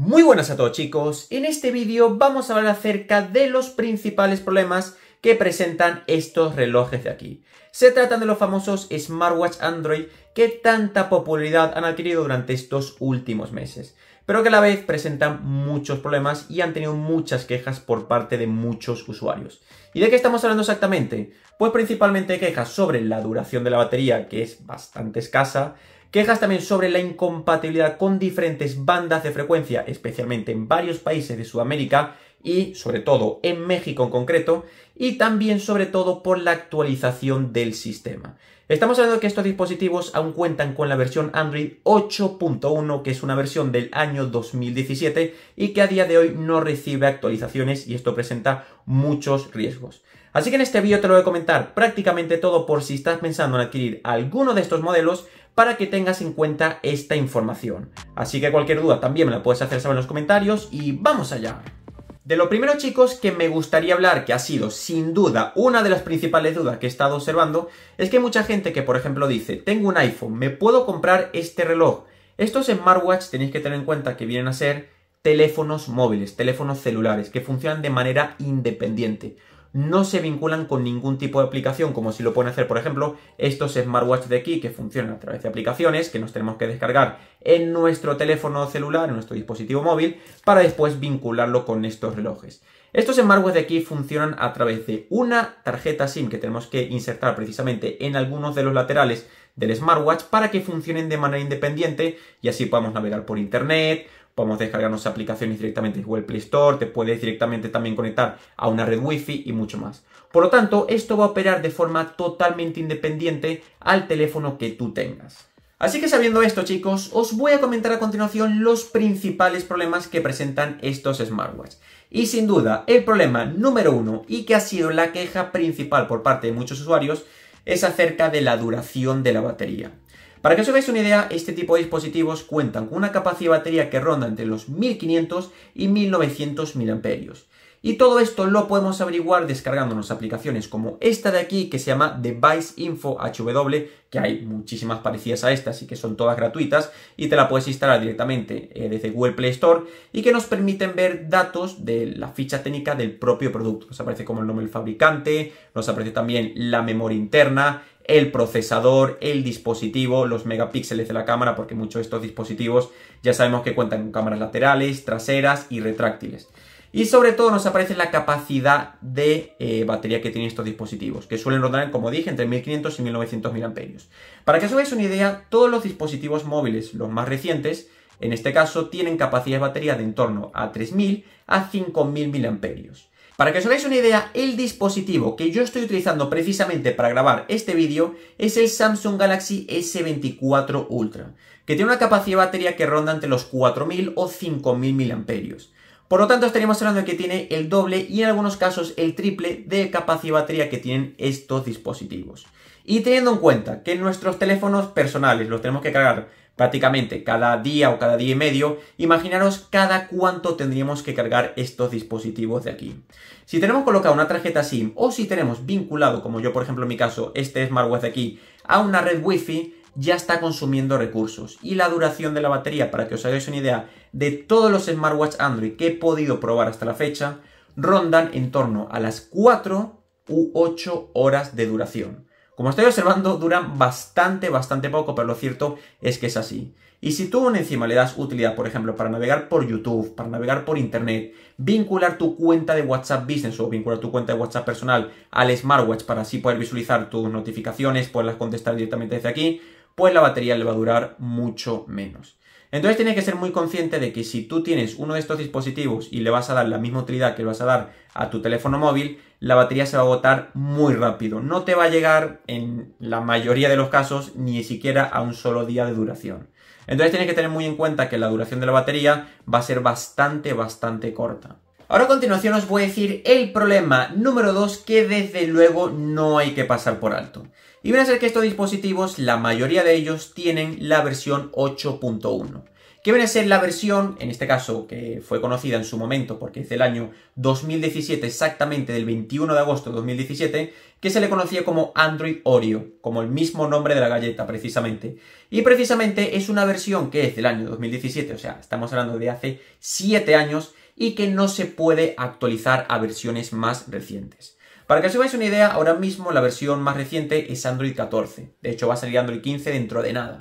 Muy buenas a todos, chicos. En este vídeo vamos a hablar acerca de los principales problemas que presentan estos relojes de aquí. Se tratan de los famosos Smartwatch Android que tanta popularidad han adquirido durante estos últimos meses, pero que a la vez presentan muchos problemas y han tenido muchas quejas por parte de muchos usuarios. ¿Y de qué estamos hablando exactamente? Pues principalmente quejas sobre la duración de la batería, que es bastante escasa, quejas también sobre la incompatibilidad con diferentes bandas de frecuencia, especialmente en varios países de Sudamérica y, sobre todo, en México en concreto, y también, sobre todo, por la actualización del sistema. Estamos hablando de que estos dispositivos aún cuentan con la versión Android 8.1, que es una versión del año 2017 y que a día de hoy no recibe actualizaciones, y esto presenta muchos riesgos. Así que en este vídeo te lo voy a comentar prácticamente todo por si estás pensando en adquirir alguno de estos modelos para que tengas en cuenta esta información. Así que cualquier duda también me la puedes hacer saber en los comentarios y ¡vamos allá! De lo primero, chicos, que me gustaría hablar, que ha sido sin duda una de las principales dudas que he estado observando, es que hay mucha gente que, por ejemplo, dice: tengo un iPhone, ¿me puedo comprar este reloj? Estos smartwatch tenéis que tener en cuenta que vienen a ser teléfonos móviles, teléfonos celulares, que funcionan de manera independiente. No se vinculan con ningún tipo de aplicación, como si lo pueden hacer, por ejemplo, estos smartwatch de aquí, que funcionan a través de aplicaciones que nos tenemos que descargar en nuestro teléfono celular, en nuestro dispositivo móvil, para después vincularlo con estos relojes. Estos smartwatch de aquí funcionan a través de una tarjeta SIM que tenemos que insertar precisamente en algunos de los laterales del smartwatch para que funcionen de manera independiente y así podamos navegar por internet, podemos descargarnos aplicaciones directamente de Google Play Store, te puedes directamente también conectar a una red Wi-Fi y mucho más. Por lo tanto, esto va a operar de forma totalmente independiente al teléfono que tú tengas. Así que sabiendo esto, chicos, os voy a comentar a continuación los principales problemas que presentan estos smartwatch. Y sin duda, el problema número uno, y que ha sido la queja principal por parte de muchos usuarios, es acerca de la duración de la batería. Para que os hagáis una idea, este tipo de dispositivos cuentan con una capacidad de batería que ronda entre los 1500 y 1900 mAh. Y todo esto lo podemos averiguar descargándonos aplicaciones como esta de aquí, que se llama Device Info HW, que hay muchísimas parecidas a estas y que son todas gratuitas, y te la puedes instalar directamente desde Google Play Store, y que nos permiten ver datos de la ficha técnica del propio producto. Nos aparece como el nombre del fabricante, nos aparece también la memoria interna, el procesador, el dispositivo, los megapíxeles de la cámara, porque muchos de estos dispositivos ya sabemos que cuentan con cámaras laterales, traseras y retráctiles. Y sobre todo nos aparece la capacidad de batería que tienen estos dispositivos, que suelen rondar, como dije, entre 1500 y 1900 mAh. Para que os hagáis una idea, todos los dispositivos móviles, los más recientes, en este caso, tienen capacidad de batería de en torno a 3000 a 5000 mAh. Para que os hagáis una idea, el dispositivo que yo estoy utilizando precisamente para grabar este vídeo es el Samsung Galaxy S24 Ultra, que tiene una capacidad de batería que ronda entre los 4000 o 5000 mAh. Por lo tanto, estaríamos hablando de que tiene el doble y en algunos casos el triple de capacidad de batería que tienen estos dispositivos. Y teniendo en cuenta que nuestros teléfonos personales los tenemos que cargar prácticamente cada día o cada día y medio, imaginaros cada cuánto tendríamos que cargar estos dispositivos de aquí. Si tenemos colocada una tarjeta SIM o si tenemos vinculado, como yo por ejemplo en mi caso, este smartwatch de aquí, a una red Wi-Fi, ya está consumiendo recursos. Y la duración de la batería, para que os hagáis una idea, de todos los smartwatch Android que he podido probar hasta la fecha, rondan en torno a las 4 u 8 horas de duración. Como estoy observando, duran bastante poco, pero lo cierto es que es así. Y si tú encima le das utilidad, por ejemplo, para navegar por YouTube, para navegar por Internet, vincular tu cuenta de WhatsApp Business o vincular tu cuenta de WhatsApp personal al smartwatch para así poder visualizar tus notificaciones, poderlas contestar directamente desde aquí, pues la batería le va a durar mucho menos. Entonces tienes que ser muy consciente de que si tú tienes uno de estos dispositivos y le vas a dar la misma utilidad que le vas a dar a tu teléfono móvil, la batería se va a agotar muy rápido. No te va a llegar, en la mayoría de los casos, ni siquiera a un solo día de duración. Entonces tienes que tener muy en cuenta que la duración de la batería va a ser bastante corta. Ahora a continuación os voy a decir el problema número 2 que desde luego no hay que pasar por alto. Y viene a ser que estos dispositivos, la mayoría de ellos, tienen la versión 8.1. que viene a ser la versión, en este caso, que fue conocida en su momento porque es del año 2017, exactamente del 21 de agosto de 2017, que se le conocía como Android Oreo, como el mismo nombre de la galleta, precisamente. Y precisamente es una versión que es del año 2017, o sea, estamos hablando de hace 7 años y que no se puede actualizar a versiones más recientes. Para que os hagáis una idea, ahora mismo la versión más reciente es Android 14. De hecho, va a salir Android 15 dentro de nada.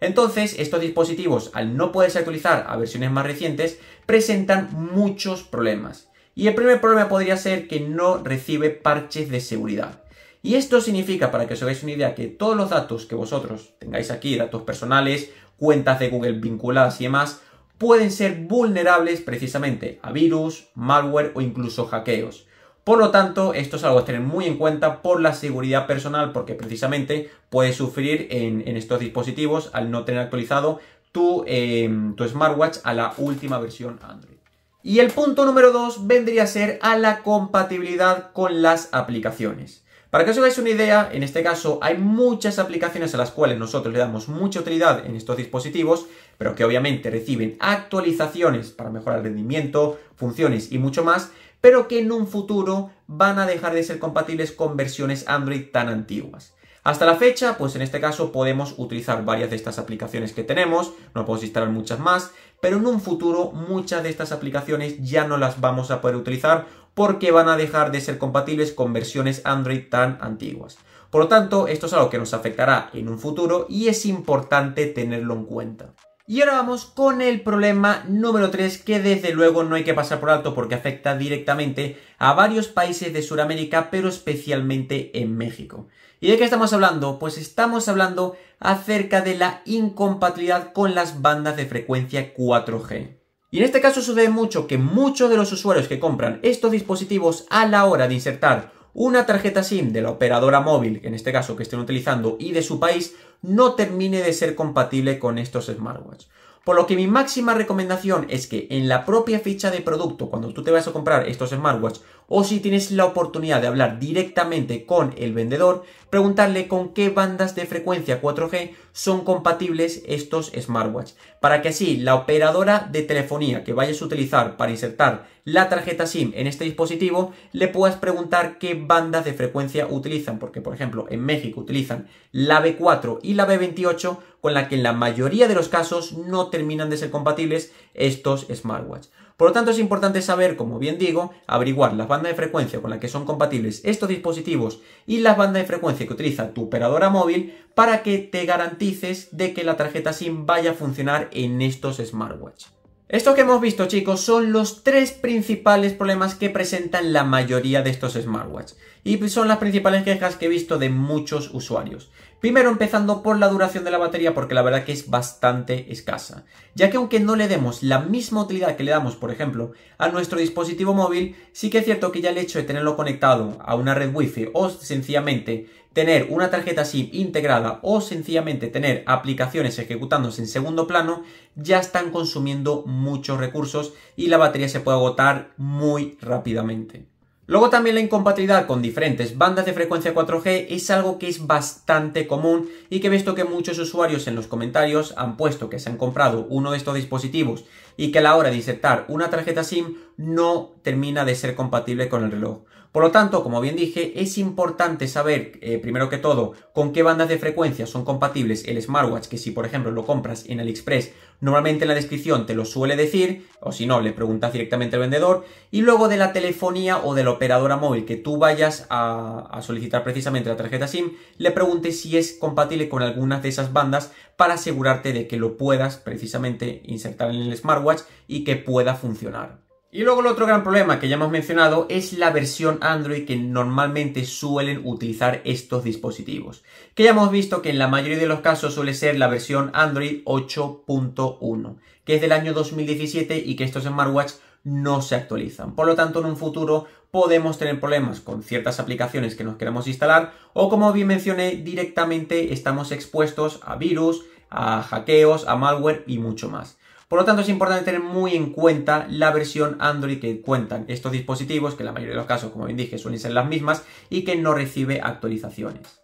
Entonces, estos dispositivos, al no poderse actualizar a versiones más recientes, presentan muchos problemas. Y el primer problema podría ser que no recibe parches de seguridad. Y esto significa, para que os hagáis una idea, que todos los datos que vosotros tengáis aquí, datos personales, cuentas de Google vinculadas y demás, pueden ser vulnerables precisamente a virus, malware o incluso hackeos. Por lo tanto, esto es algo a tener muy en cuenta por la seguridad personal, porque precisamente puedes sufrir en estos dispositivos al no tener actualizado tu smartwatch a la última versión Android. Y el punto número 2 vendría a ser a la compatibilidad con las aplicaciones. Para que os hagáis una idea, en este caso hay muchas aplicaciones a las cuales nosotros le damos mucha utilidad en estos dispositivos, pero que obviamente reciben actualizaciones para mejorar el rendimiento, funciones y mucho más, pero que en un futuro van a dejar de ser compatibles con versiones Android tan antiguas. Hasta la fecha, pues en este caso podemos utilizar varias de estas aplicaciones que tenemos, no podemos instalar muchas más, pero en un futuro muchas de estas aplicaciones ya no las vamos a poder utilizar porque van a dejar de ser compatibles con versiones Android tan antiguas. Por lo tanto, esto es algo que nos afectará en un futuro y es importante tenerlo en cuenta. Y ahora vamos con el problema número 3, que desde luego no hay que pasar por alto porque afecta directamente a varios países de Sudamérica, pero especialmente en México. ¿Y de qué estamos hablando? Pues estamos hablando acerca de la incompatibilidad con las bandas de frecuencia 4G. Y en este caso sucede mucho que muchos de los usuarios que compran estos dispositivos, a la hora de insertar una tarjeta SIM de la operadora móvil, en este caso que estén utilizando, y de su país, no termine de ser compatible con estos smartwatches. Por lo que mi máxima recomendación es que en la propia ficha de producto, cuando tú te vas a comprar estos smartwatches, o si tienes la oportunidad de hablar directamente con el vendedor, preguntarle con qué bandas de frecuencia 4G son compatibles estos smartwatches, para que así la operadora de telefonía que vayas a utilizar para insertar la tarjeta SIM en este dispositivo, le puedas preguntar qué bandas de frecuencia utilizan, porque por ejemplo en México utilizan la B4 y la B28, con la que en la mayoría de los casos no terminan de ser compatibles estos smartwatches. Por lo tanto, es importante saber, como bien digo, averiguar las bandas de frecuencia con las que son compatibles estos dispositivos y las bandas de frecuencia que utiliza tu operadora móvil para que te garantices de que la tarjeta SIM vaya a funcionar en estos smartwatches. Esto que hemos visto, chicos, son los 3 principales problemas que presentan la mayoría de estos smartwatches y son las principales quejas que he visto de muchos usuarios. Primero, empezando por la duración de la batería, porque la verdad que es bastante escasa, ya que aunque no le demos la misma utilidad que le damos, por ejemplo, a nuestro dispositivo móvil, sí que es cierto que ya el hecho de tenerlo conectado a una red wifi o sencillamente tener una tarjeta SIM integrada o sencillamente tener aplicaciones ejecutándose en segundo plano, ya están consumiendo muchos recursos y la batería se puede agotar muy rápidamente. Luego también la incompatibilidad con diferentes bandas de frecuencia 4G es algo que es bastante común y que he visto que muchos usuarios en los comentarios han puesto que se han comprado uno de estos dispositivos y que a la hora de insertar una tarjeta SIM no termina de ser compatible con el reloj. Por lo tanto, como bien dije, es importante saber, primero que todo, con qué bandas de frecuencia son compatibles el smartwatch, que si por ejemplo lo compras en AliExpress, normalmente en la descripción te lo suele decir, o si no, le preguntas directamente al vendedor, y luego de la telefonía o de la operadora móvil que tú vayas a solicitar precisamente la tarjeta SIM, le preguntes si es compatible con algunas de esas bandas para asegurarte de que lo puedas precisamente insertar en el smartwatch y que pueda funcionar. Y luego el otro gran problema que ya hemos mencionado es la versión Android que normalmente suelen utilizar estos dispositivos, que ya hemos visto que en la mayoría de los casos suele ser la versión Android 8.1, que es del año 2017 y que estos smartwatch no se actualizan. Por lo tanto, en un futuro podemos tener problemas con ciertas aplicaciones que nos queremos instalar o, como bien mencioné, directamente estamos expuestos a virus, a hackeos, a malware y mucho más. Por lo tanto, es importante tener muy en cuenta la versión Android que cuentan estos dispositivos, que en la mayoría de los casos, como bien dije, suelen ser las mismas y que no recibe actualizaciones.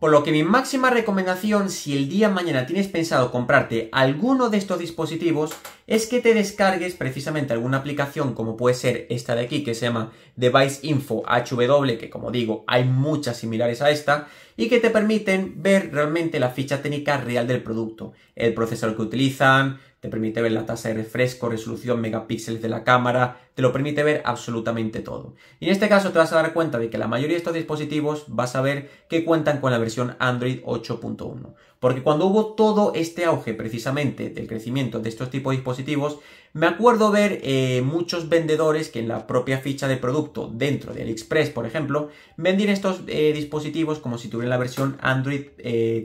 Por lo que mi máxima recomendación, si el día de mañana tienes pensado comprarte alguno de estos dispositivos, es que te descargues precisamente alguna aplicación como puede ser esta de aquí que se llama Device Info HW, que como digo hay muchas similares a esta, y que te permiten ver realmente la ficha técnica real del producto, el procesador que utilizan, te permite ver la tasa de refresco, resolución, megapíxeles de la cámara, te lo permite ver absolutamente todo. Y en este caso te vas a dar cuenta de que la mayoría de estos dispositivos vas a ver que cuentan con la versión Android 8.1. Porque cuando hubo todo este auge precisamente del crecimiento de estos tipos de dispositivos, me acuerdo ver muchos vendedores que en la propia ficha de producto dentro de AliExpress, por ejemplo, vendían estos dispositivos como si tuvieran la versión Android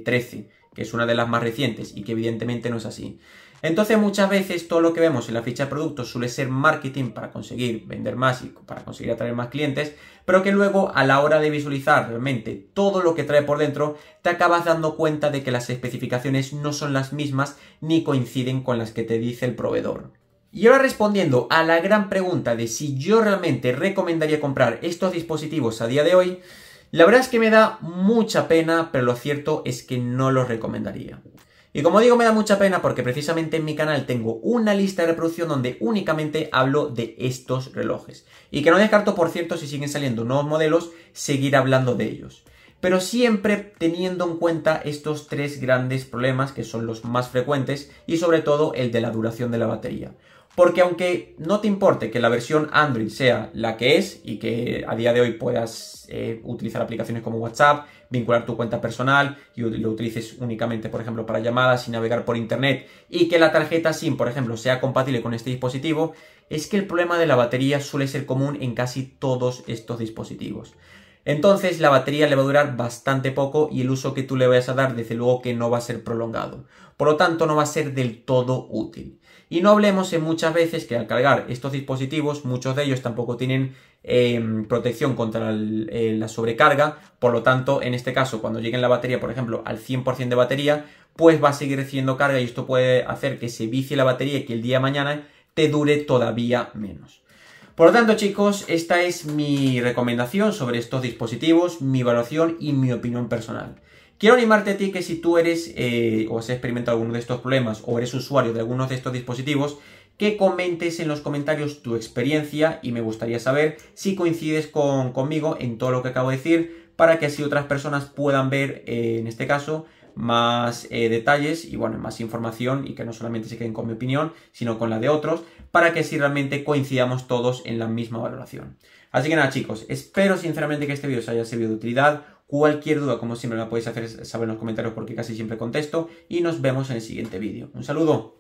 13, que es una de las más recientes y que evidentemente no es así. Entonces muchas veces todo lo que vemos en la ficha de productos suele ser marketing para conseguir vender más y para conseguir atraer más clientes, pero que luego a la hora de visualizar realmente todo lo que trae por dentro, te acabas dando cuenta de que las especificaciones no son las mismas ni coinciden con las que te dice el proveedor. Y ahora respondiendo a la gran pregunta de si yo realmente recomendaría comprar estos dispositivos a día de hoy, la verdad es que me da mucha pena, pero lo cierto es que no los recomendaría. Y como digo, me da mucha pena porque precisamente en mi canal tengo una lista de reproducción donde únicamente hablo de estos relojes. Y que no descarto, por cierto, si siguen saliendo nuevos modelos, seguir hablando de ellos. Pero siempre teniendo en cuenta estos tres grandes problemas que son los más frecuentes y sobre todo el de la duración de la batería. Porque aunque no te importe que la versión Android sea la que es y que a día de hoy puedas utilizar aplicaciones como WhatsApp, vincular tu cuenta personal y lo utilices únicamente, por ejemplo, para llamadas y navegar por internet, y que la tarjeta SIM, por ejemplo, sea compatible con este dispositivo, es que el problema de la batería suele ser común en casi todos estos dispositivos. Entonces la batería le va a durar bastante poco y el uso que tú le vayas a dar desde luego que no va a ser prolongado. Por lo tanto no va a ser del todo útil. Y no hablemos en muchas veces que al cargar estos dispositivos muchos de ellos tampoco tienen protección contra la sobrecarga. Por lo tanto en este caso cuando lleguen la batería por ejemplo al 100% de batería pues va a seguir recibiendo carga y esto puede hacer que se vicie la batería y que el día de mañana te dure todavía menos. Por lo tanto chicos, esta es mi recomendación sobre estos dispositivos, mi valoración y mi opinión personal. Quiero animarte a ti que si tú eres o has experimentado alguno de estos problemas o eres usuario de algunos de estos dispositivos, que comentes en los comentarios tu experiencia y me gustaría saber si coincides conmigo en todo lo que acabo de decir para que así otras personas puedan ver en este caso más detalles y bueno, más información y que no solamente se queden con mi opinión sino con la de otros para que así realmente coincidamos todos en la misma valoración. Así que nada chicos, espero sinceramente que este vídeo os haya servido de utilidad. Cualquier duda como siempre la podéis hacer saber en los comentarios porque casi siempre contesto y nos vemos en el siguiente vídeo. Un saludo.